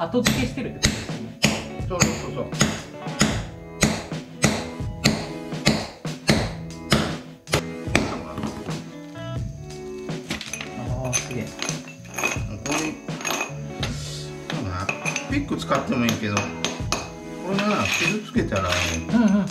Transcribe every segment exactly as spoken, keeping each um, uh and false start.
後付けしてるってことですね。そうそうそうそう。ああ、すげえ。ここにそうだな、ピック使ってもいいけど、これな傷つけたら、うんうん。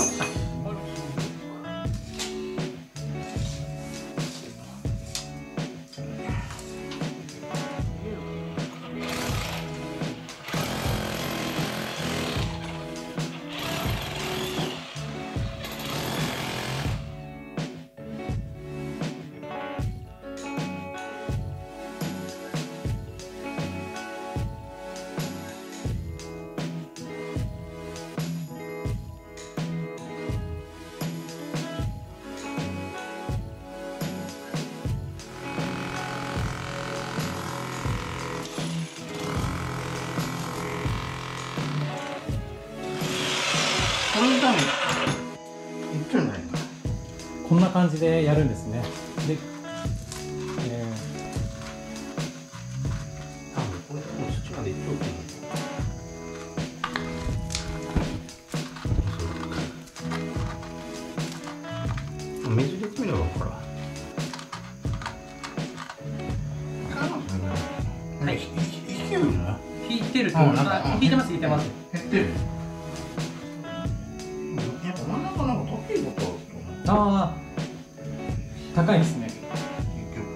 こんな感じでやるんですね。で、えー、あ、これもうそっちまで行っとく。水入れてみれば分からん。はい、引けるの？引いてると思う。引いてます、引いてます。減ってる。あー、高いですね。結局ね。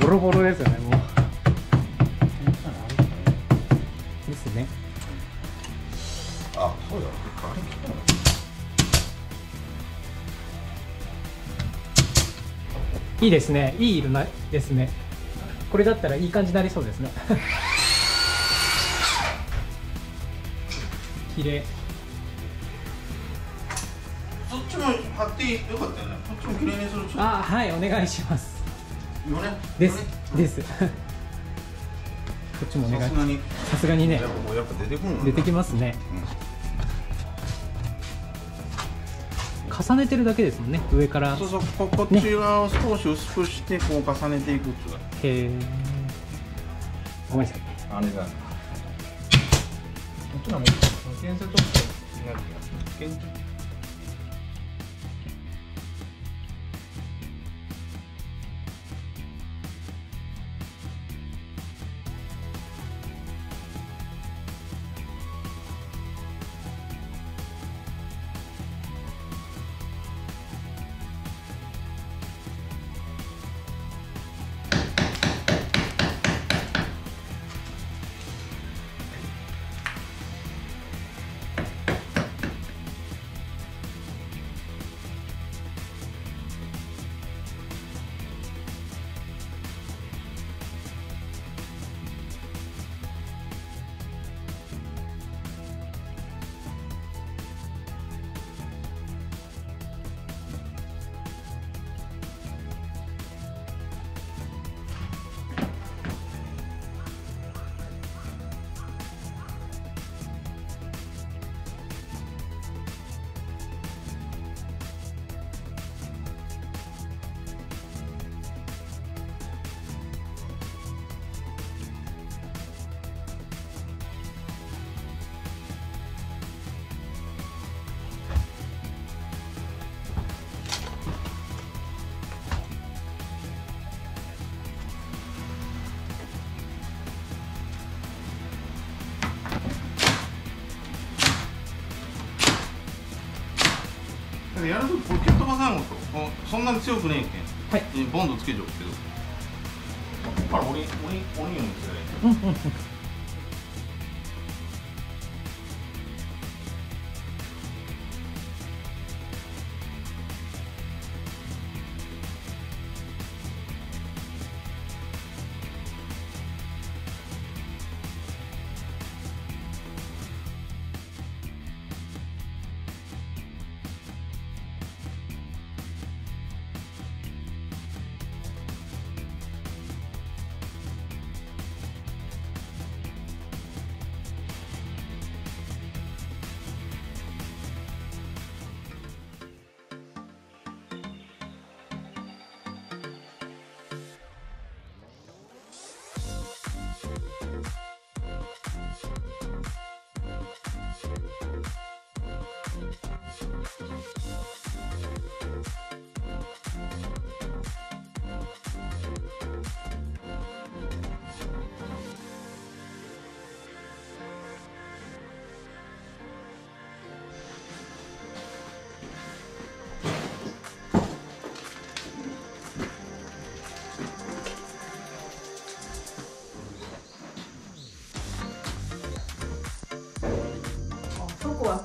ボロボロですよね、もう。ですね。あ、そうだ。あれ切ったの。いいですね。いい色なですね。これだったらいい感じになりそうですね。綺麗。そっちも貼ってよかったよね。こっちも綺麗にする。あ、はい、お願いします。ですです。こっちもお願い。さすがにね。やっぱやっぱ出てくるの。出てきますね。うん、重ねてるだけですもんね。上から。そうそう。ここっちは少し薄くしてこう重ねていくつが。へえ。ごめんなさい。あれだ。こっちはもう検査として違う。やるとき、これ蹴っ飛ばさんごと、そんなに強くねえけん、はい、ボンドつけちゃうけど、ほら、俺、俺、俺よりもつけないけど。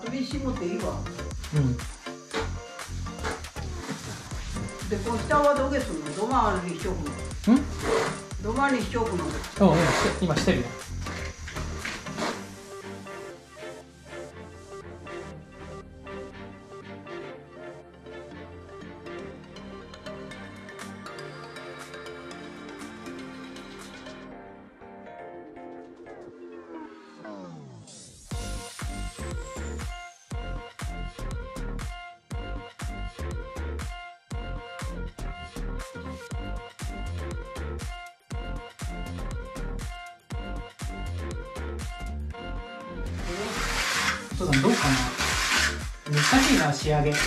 首絞めていいわ。うん。で、この下はどげするの？土間にしとくの？うん？土間にしとくの？うんうん。今してるよ。どうかな、難しいな仕上げ。うん、最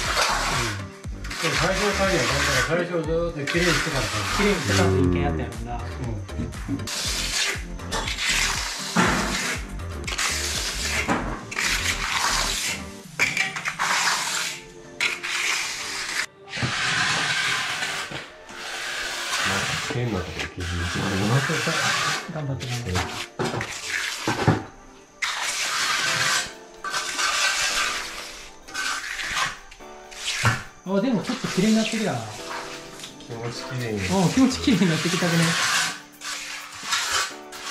初からやったら最初ずーっときれいにしてからきれいにしてから一件やったやろな。うん、変なところ気にして頑張ってみます。あ、でもちょっと綺麗になってきたな。気持ち綺麗に。あ、気持ち綺麗になってきたくね。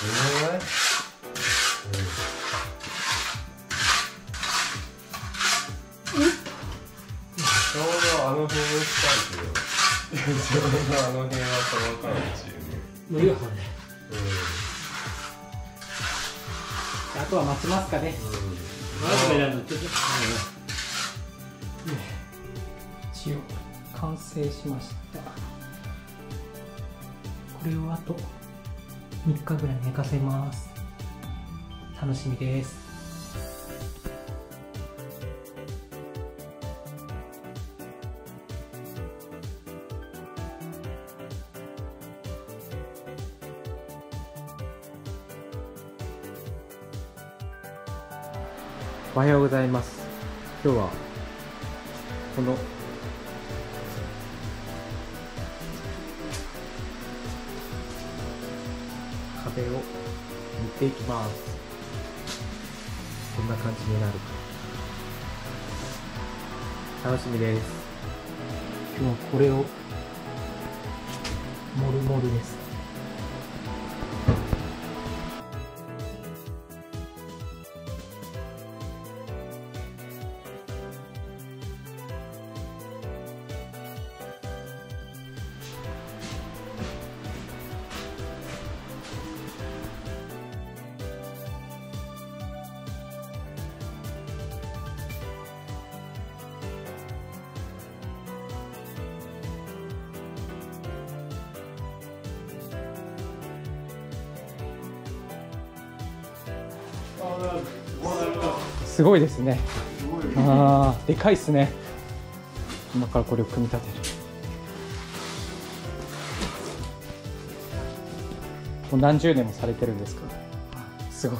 うん。うん。ちょうどあの辺を使うけど。ちょうどあの辺はその感じ。無理はね。うん。あとは待ちますかね。うん。まだちょっと。うん。完成しました。これをあとみっかぐらい寝かせます。楽しみです。おはようございます。今日はこのを塗っていきます。こんな感じになるか楽しみです。今日はこれをモルモルです。すごいですね。ああ、でかいですね。今からこれを組み立てる。もう何十年もされてるんですか。すごい。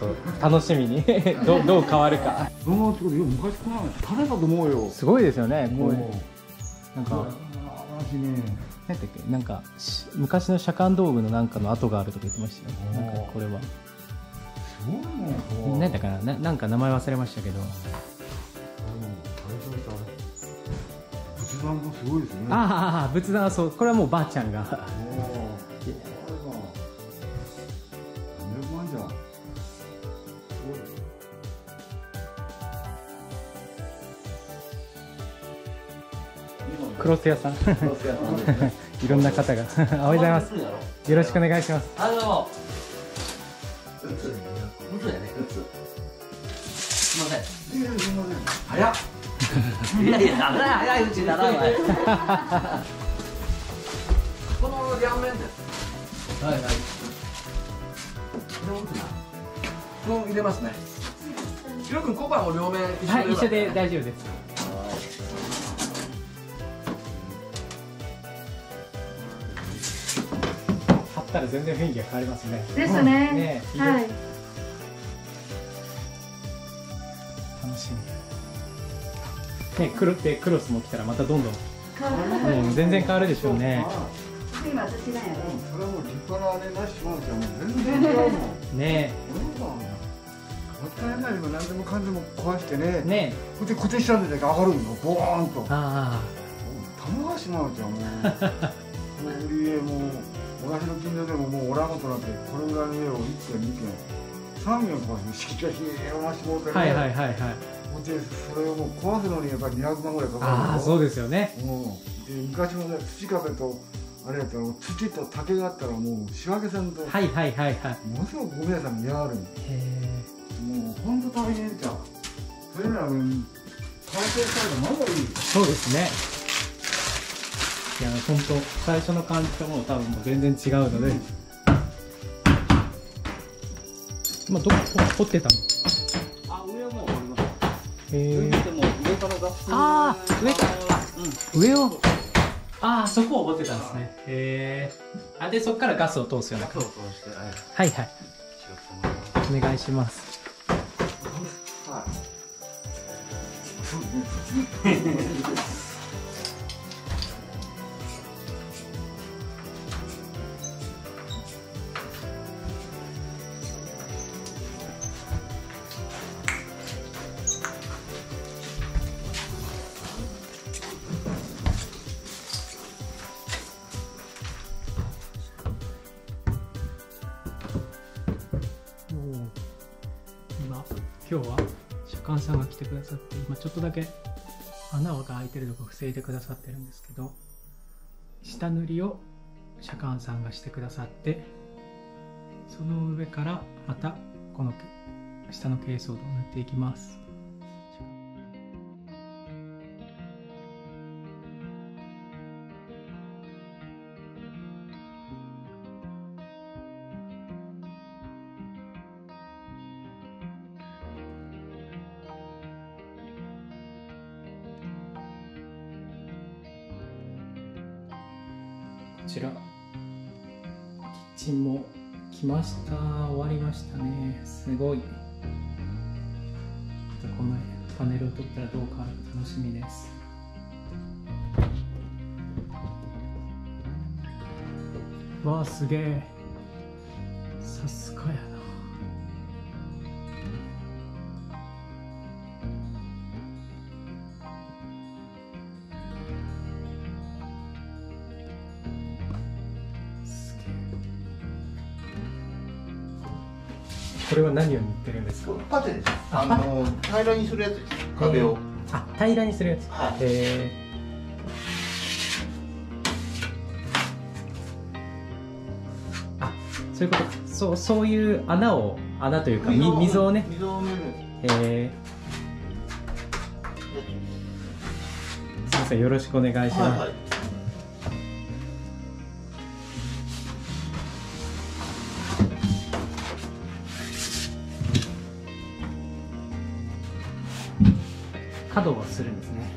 と楽しみにど, どう変わるか。そんなところよ、昔こんなの垂れたと思うよ。すごいですよね。もうなんか私ね、何だっけ、なんか昔の左官道具のなんかの跡があるとか言ってましたよ。なんかこれはすごいね。何だかな、な、なんか名前忘れましたけど。仏壇もすごいですね。ああ、仏壇はそう、これはもうばあちゃんが。クロス屋さん、いろんな方が、おはようございます。よろしくお願いします。あ、どうも。うつ、うつだね、うつ。すみません。すみません。早っ。いやいや、早いうちだな、お前。この両面です。はいはい。どうかな。こう入れますね。ひろくん、小判を両面一緒で。はい、一緒で大丈夫です。たら全然雰囲気が変わりますね。ですね。はい。楽しみ。ね、クロでクロスも来たらまたどんどん。もう全然変わるでしょうね。今私なんやね。それはもう立派なあれなしもんじゃもう全然違うもん。ね。もったいないも何でもかんでも壊してね。ね。こうやって固定したんで上がるんだ。ボーンと。ああ。玉橋なんじゃもう。売り絵も。私の近所でももうおらんことなんてこれぐらいの家をいってんにけんさんけん壊して敷地がひえを増してもうてね。はいはいはいはい。でそれをもう壊すのにやっぱりにひゃくまんぐらいかかる。ああ、そうですよね。うん。で昔もね、土壁とあれやったら土と竹があったらもう仕分けせんと。はいはいはいはい。ものすごくごめんなさいも嫌がる。へえ。もうほんと食べに行っちゃう。それなら完成したらまだいい。そうですね。いや、本当最初の感じともう多分もう全然違うので、うん、今どこ掘ってたの？あ、上はもう掘りました。へえ。上ってもう上から出す。ああ、上から。上を。ああ、そこを掘ってたんですね。へえ。あ、でそこからガスを通すような感じ。はいはい。お願いします。はい。今日は左官さんが来てくださって、今ちょっとだけ穴が開いてるとこ防いでくださってるんですけど、下塗りを左官さんがしてくださって、その上からまたこの下の珪藻土を塗っていきます。こちらキッチンも来ました。終わりましたね。すごい。このパネルを取ったらどう変わるか楽しみです。わあ、すげえ。さすがやな。これは何を塗ってるんですか？パテです。あの平らにするやつです。壁を。あ、平らにするやつ。はい。ええ。あ、そういうことか。そう、そういう穴を、穴というか、み、溝をね。溝を埋める。ええ。すみません、よろしくお願いします。はいはい。角をするんですね。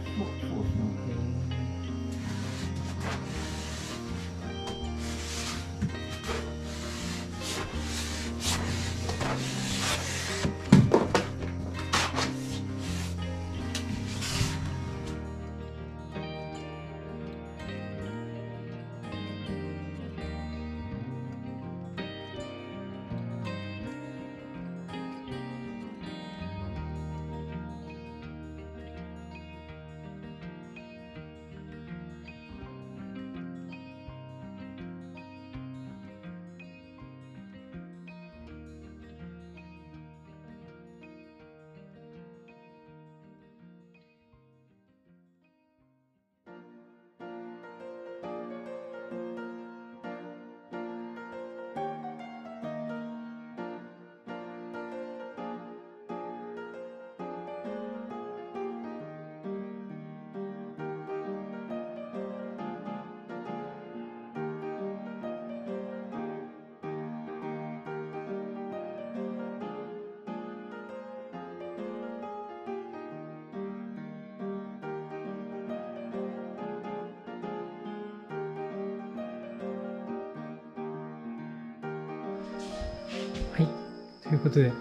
ということで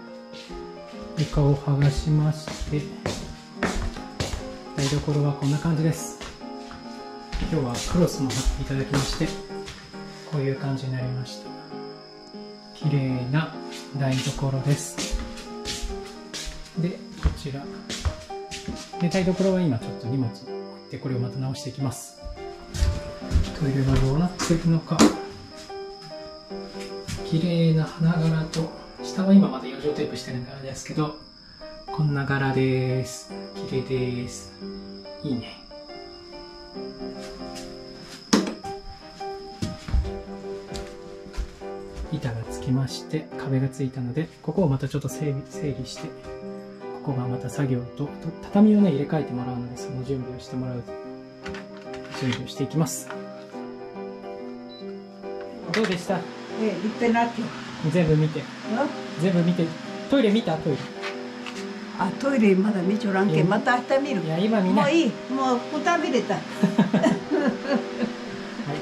床を剥がしまして台所はこんな感じです。今日はクロスも貼っていただきましてこういう感じになりました。綺麗な台所です。でこちらで台所は今ちょっと荷物を置いてこれをまた直していきます。トイレはどうなってるのか。綺麗な花柄と下は今まだ余剰テープしてる柄ですけどこんな柄です。綺麗です。いいね。板がつきまして壁がついたのでここをまたちょっと整理、整理してここがまた作業と畳をね入れ替えてもらうのでその準備をしてもらう準備をしていきます。どうでした？ええ、見てなきゃ。全部見て。全部見て。トイレ見た？トイレ。あ、トイレまだ見ちょらんけん。また明日見る。いや、今見ない。もういい。もう蓋見れた。はい、じゃ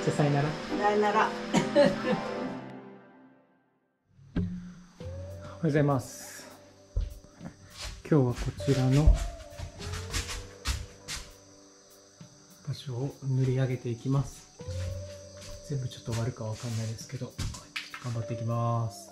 あさよなら。さよなら。おはようございます。今日はこちらの場所を塗り上げていきます。全部ちょっと悪かわかんないですけど、頑張っていきます。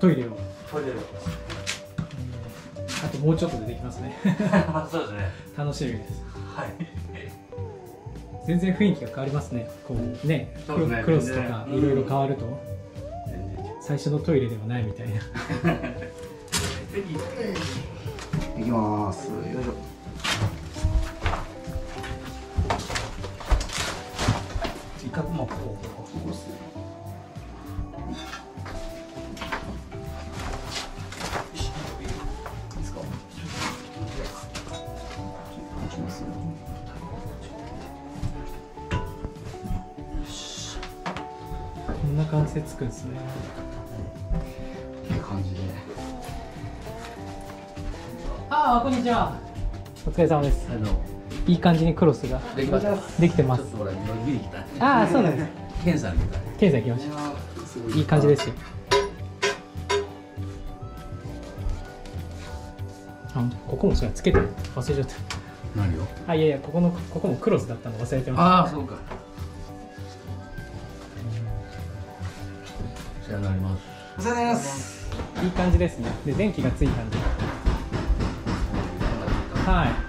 トイレを。トイレを。あともうちょっとでできますね。そうですね。楽しみです。はい。全然雰囲気が変わりますね。こうね、ねクロスとかいろいろ変わると、最初のトイレではないみたいな。いきます。よいしょ。一角もここ。ここですね。こんな感じでつくんですね。いい感じで。ああ、こんにちは。お疲れ様です。いい感じにクロスができました。できてます。ああ、そうなんです。検査行きました。いい感じですよ。あ、ここもそれつけて忘れちゃった。何を？あ、いやいや、ここのここもクロスだったの忘れてました。ああ、そうか。お世話になります。お世話になります。いい感じですね。で、電気がついたんで。はい。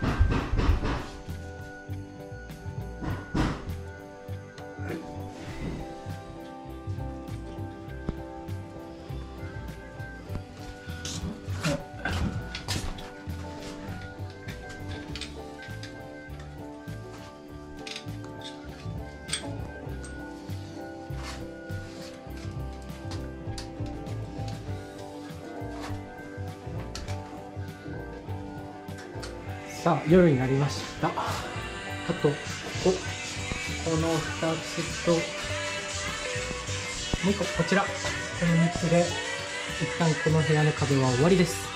さあ、夜になりました。あと、ここ、このふたつと、もういっこ、こちら。このみっつで、一旦この部屋の壁は終わりです。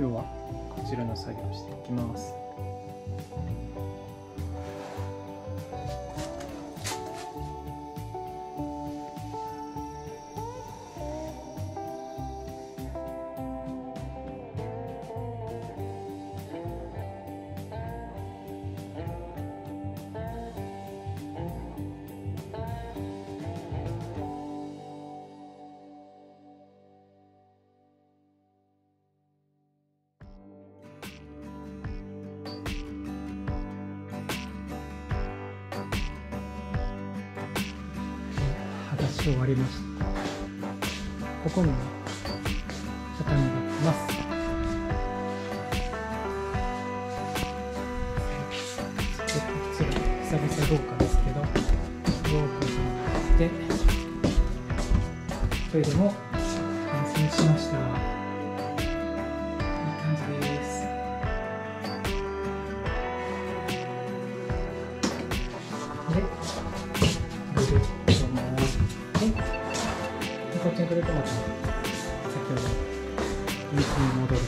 今日はこちらの作業をしていきます。終わりました。ここに畳がきます。こちら久々豪華ですけど豪華になってトイレも完成しました。いい感じです。でぐるっと回ってでこっちにくるとまた先ほどお店に戻る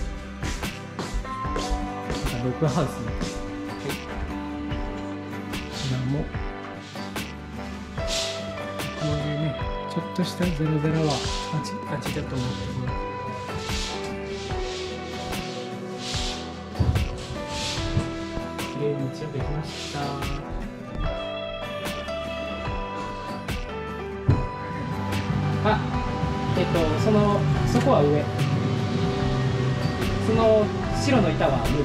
となんかロックハウスに、こちらもこういうねちょっとしたゼロゼロは味だと思うんだけど。綺麗に一応できました。あ、えっとそのそこは上、その白の板は無料。